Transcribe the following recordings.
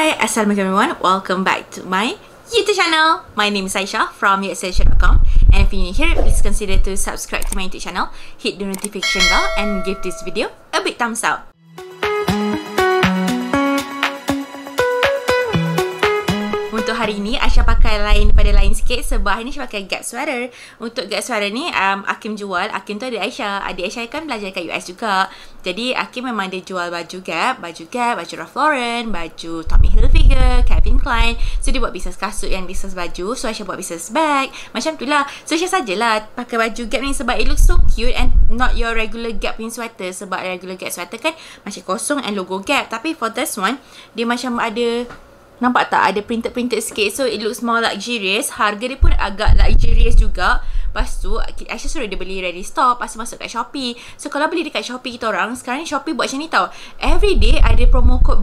Hi, assalamualaikum everyone. Welcome back to my YouTube channel. My name is Aisha from YesSaisha.com, and if you're new here, please consider to subscribe to my YouTube channel, hit the notification bell, and give this video a big thumbs up. Untuk hari ini Aisha pakai lain daripada lain sikit sebab hari ni Aisha pakai gap sweater. Untuk gap sweater ni Aikim jual. Aikim tu adik Aisha. Adik Aisha kan belajar kat US juga. Jadi Aikim memang dia jual baju gap, baju Ralph Lauren, baju Tommy Hilfiger, Calvin Klein. So dia buat bisnes kasut yang bisnes baju. So Aisha buat bisnes bag. Macam tu lah. So Aisha sajalah pakai baju gap ni sebab it looks so cute and not your regular gap in sweater. Sebab regular gap sweater kan macam kosong and logo gap. Tapi for this one dia macam ada, nampak tak? Ada printed-printed sikit. So, it looks more luxurious. Harga dia pun agak luxurious juga. Lepas tu, Aisha suruh dia beli ready stock. Lepas tu masuk kat Shopee. So, kalau beli dekat Shopee kita orang, sekarang Shopee buat macam ni tau. Every day ada promo code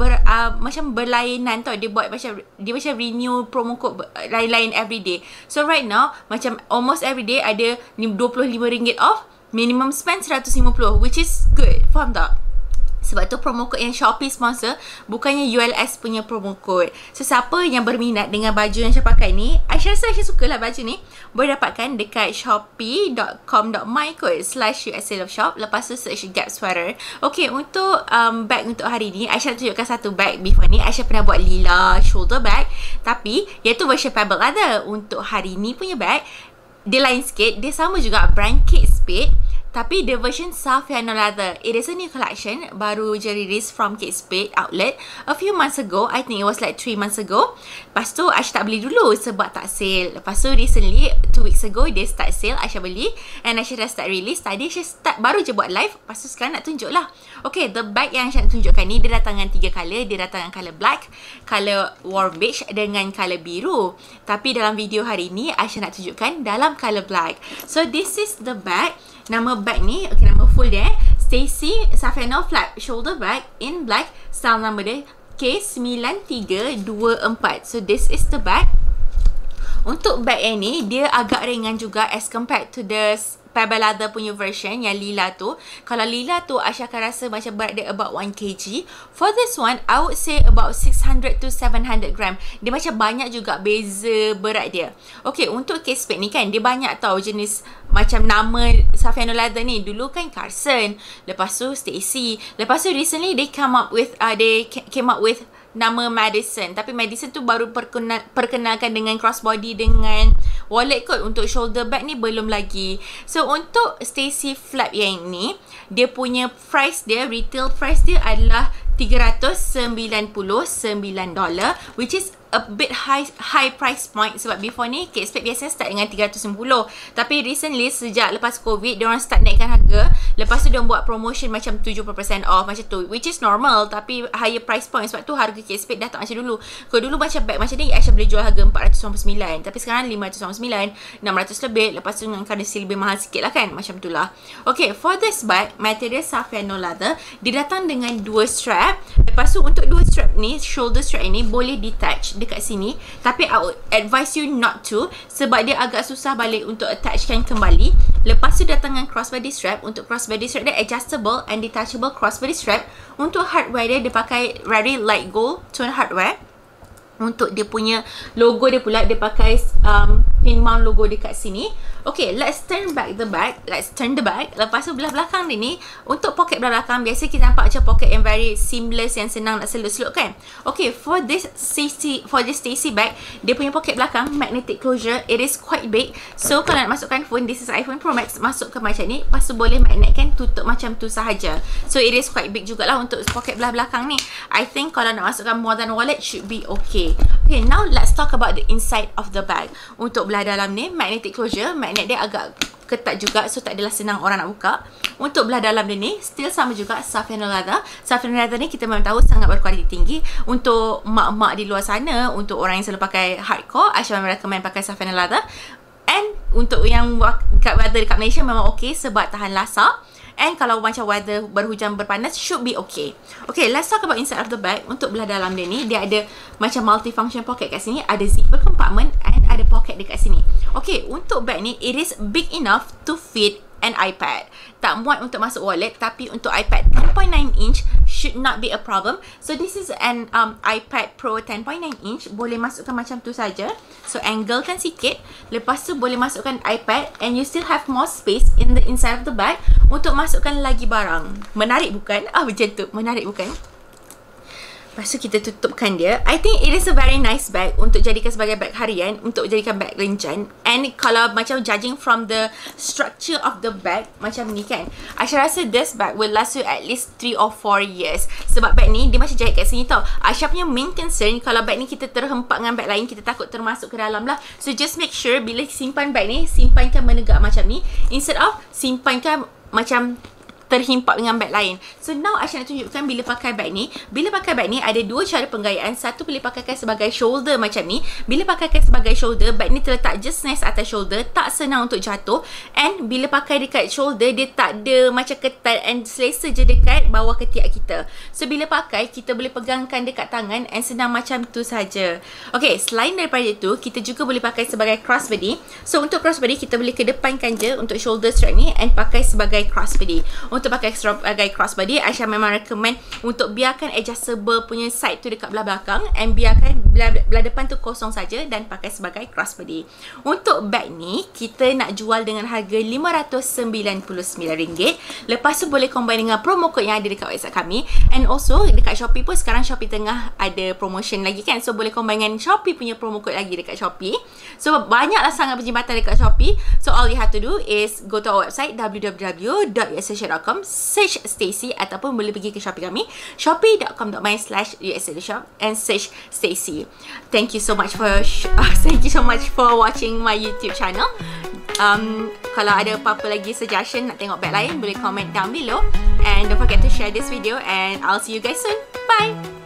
macam berlainan tau. Dia buat macam, dia macam renew promo code lain-lain every day. So, right now, macam almost every day ada RM25 off. Minimum spend RM150, which is good. Faham tak? Sebab tu promo code yang Shopee sponsor, bukannya ULS punya promo code. So siapa yang berminat dengan baju yang saya pakai ni, Aisyah rasa Aisyah sukalah baju ni, boleh dapatkan dekat shopee.com.my/USSailofshop. Lepas tu search gap sweater. Okay, untuk bag untuk hari ni Aisyah tunjukkan satu bag. Before ni Aisyah pernah buat lila shoulder bag, tapi iaitu version pebble leather. Untuk hari ni punya bag dia lain sikit. Dia sama juga brand Kate Spade, tapi the version Saffiano Leather. It is a new collection, baru je release from Kate Spade outlet a few months ago. I think it was like 3 months ago. Lepas tu Aisyah tak beli dulu sebab tak sale. Lepas tu recently 2 weeks ago dia start sale, Aisyah beli. And Aisyah dah start release. Tadi Aisyah start, baru je buat live. Lepas tu sekarang nak tunjuk lah. Okay, the bag yang Aisyah nak tunjukkan ni dia datang dengan 3 colour. Dia datang dengan colour black, colour warm beige dengan colour biru. Tapi dalam video hari ni Aisyah nak tunjukkan dalam colour black. So this is the bag. Nama bag ni, okay, nama full dia Staci Saffiano Flat Shoulder Bag in Black. Style number dia K9324. So this is the bag. Untuk bag yang ni dia agak ringan juga as compared to the pebble leather punya version yang lila tu. Kalau lila tu Aisyah akan rasa macam berat dia about 1kg. For this one I would say about 600 to 700 gram. Dia macam banyak juga beza berat dia. Okay, untuk Kate Spade ni kan dia banyak tau jenis. Macam nama Saffiano Leather ni dulu kan Carson, lepas tu Staci, lepas tu recently they come up with they came up with nama Madison. Tapi Madison tu baru perkenalkan dengan crossbody dengan wallet kot. Untuk shoulder bag ni belum lagi. So untuk Staci Flap yang ni, dia punya price dia, retail price dia adalah $399, which is a bit high price point. Sebab before ni Kate Spade biasanya start dengan $390. Tapi recently sejak lepas COVID diorang start naikkan harga. Lepas tu diorang buat promotion macam 70% off macam tu, which is normal. Tapi higher price point. Sebab tu harga Kate Spade dah tak macam dulu. Kalau dulu macam bag macam ni Aisyah boleh jual harga $499, tapi sekarang $599, $600 lebih. Lepas tu dengan currency lebih mahal sikit lah kan. Macam tu lah. Okay, for this bag material Saffiano Leather. Dia datang dengan 2 strap. Lepas tu untuk 2 strap ni, shoulder strap ni boleh detach dekat sini. Tapi I would advise you not to, sebab dia agak susah balik untuk attachkan kembali. Lepas tu datang dengan crossbody strap. Untuk crossbody strap dia adjustable and detachable crossbody strap. Untuk hardware dia, dia pakai very light gold tone hardware. Untuk dia punya logo dia pula, dia pakai pin mount logo dekat sini. Okay, let's turn back the bag. Let's turn the bag. Lepas tu belah belakang dia ni, untuk poket belah belakang biasa kita nampak macam poket yang very seamless, yang senang nak seluk-seluk kan. Okay, for this Staci bag, dia punya poket belakang magnetic closure. It is quite big. So kalau nak masukkan phone, this is iPhone Pro Max, masukkan macam ni. Lepas tu boleh magnetkan, tutup macam tu sahaja. So it is quite big jugalah untuk poket belah belakang ni. I think kalau nak masukkan more than wallet should be okay. Okay, now let's talk about the inside of the bag. Untuk belah dalam ni, magnetic closure, magnet dia agak ketat juga. So, tak adalah senang orang nak buka. Untuk belah dalam dia ni, still sama juga Saffiano Leather. Saffiano Leather ni kita memang tahu sangat berkualiti tinggi. Untuk mak-mak di luar sana, untuk orang yang selalu pakai hardcore, Aisyah memang recommend pakai Saffiano Leather. And untuk yang weather dekat Malaysia memang okay sebab tahan lasak. And kalau macam weather berhujan berpanas, should be okay. Okay, let's talk about inside of the bag. Untuk belah dalam dia ni, dia ada macam multifunction pocket kat sini. Ada zipper compartment and ada pocket dekat sini. Okay, untuk bag ni, it is big enough to fit an iPad. Tak muat untuk masuk wallet, tapi untuk iPad 10.9 inch should not be a problem. So this is an iPad Pro 10.9 inch. Boleh masukkan macam tu saja. So anglekan sikit. Lepas tu boleh masukkan iPad and you still have more space in the inside of the bag untuk masukkan lagi barang. Menarik bukan? Ah, macam tu. Menarik bukan? Lepas tu kita tutupkan dia. I think it is a very nice bag untuk jadikan sebagai bag harian, untuk jadikan bag rencan. And kalau macam judging from the structure of the bag, macam ni kan, Aisyah rasa this bag will last you at least 3 or 4 years. Sebab bag ni, dia macam jahit kat sini tau. Aisyah punya main concern, kalau bag ni kita terhempak dengan bag lain, kita takut termasuk ke dalam lah. So just make sure bila simpan bag ni, simpankan menegak macam ni, instead of simpankan macam terhimpak dengan bag lain. So now Aisyah nak tunjukkan bila pakai bag ni. Bila pakai bag ni ada dua cara penggayaan. Satu, boleh pakaikan sebagai shoulder macam ni. Bila pakaikan sebagai shoulder, bag ni terletak just nice atas shoulder, tak senang untuk jatuh. And bila pakai dekat shoulder, dia tak ada macam ketat and selesa je dekat bawah ketiak kita. So bila pakai, kita boleh pegangkan dekat tangan and senang macam tu saja. Okay, selain daripada tu, kita juga boleh pakai sebagai crossbody. So untuk crossbody, kita boleh kedepankan je untuk shoulder strap ni and pakai sebagai crossbody. Untuk pakai sebagai crossbody, Aisyah memang recommend untuk biarkan adjustable punya side tu dekat belah belakang and biarkan belah depan tu kosong saja dan pakai sebagai crossbody. Untuk bag ni, kita nak jual dengan harga RM599. Lepas tu boleh combine dengan promo code yang ada dekat website kami. And also dekat Shopee pun sekarang Shopee tengah ada promotion lagi kan. So boleh combine dengan Shopee punya promo code lagi dekat Shopee. So banyaklah sangat perkhidmatan dekat Shopee. So all you have to do is go to our website www.YesSaisha.com, search Staci, ataupun boleh pergi ke Shopee kami, shopee.com.my/usrcshop and search Staci. Thank you so much for watching my YouTube channel. Kalau ada apa-apa lagi suggestion nak tengok bag lain, boleh comment down below and don't forget to share this video and I'll see you guys soon. Bye.